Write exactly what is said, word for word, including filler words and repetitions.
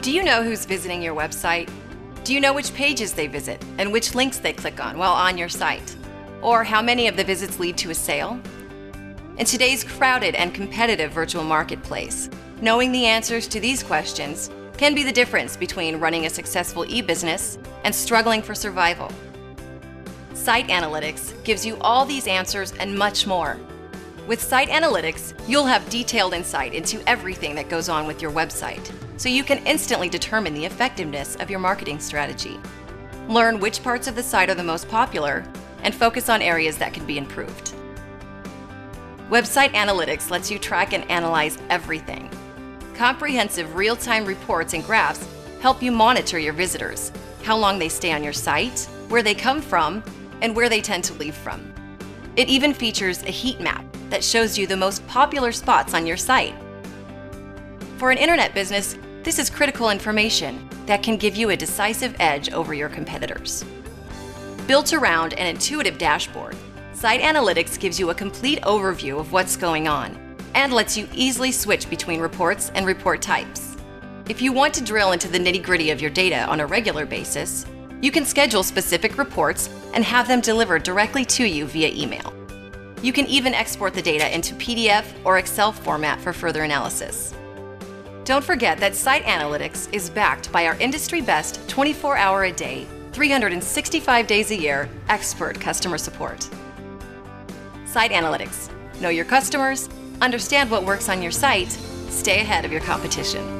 Do you know who's visiting your website? Do you know which pages they visit and which links they click on while on your site? Or how many of the visits lead to a sale? In today's crowded and competitive virtual marketplace, knowing the answers to these questions can be the difference between running a successful e-business and struggling for survival. Site Analytics gives you all these answers and much more. With Site Analytics, you'll have detailed insight into everything that goes on with your website, so you can instantly determine the effectiveness of your marketing strategy. Learn which parts of the site are the most popular and focus on areas that can be improved. Website Analytics lets you track and analyze everything. Comprehensive real-time reports and graphs help you monitor your visitors, how long they stay on your site, where they come from, and where they tend to leave from. It even features a heat map that shows you the most popular spots on your site. For an internet business, this is critical information that can give you a decisive edge over your competitors. Built around an intuitive dashboard, Site Analytics gives you a complete overview of what's going on and lets you easily switch between reports and report types. If you want to drill into the nitty-gritty of your data on a regular basis, you can schedule specific reports and have them delivered directly to you via email. You can even export the data into P D F or Excel format for further analysis. Don't forget that Site Analytics is backed by our industry-best twenty-four hour a day, three hundred sixty-five days a year expert customer support. Site Analytics. Know your customers, understand what works on your site, stay ahead of your competition.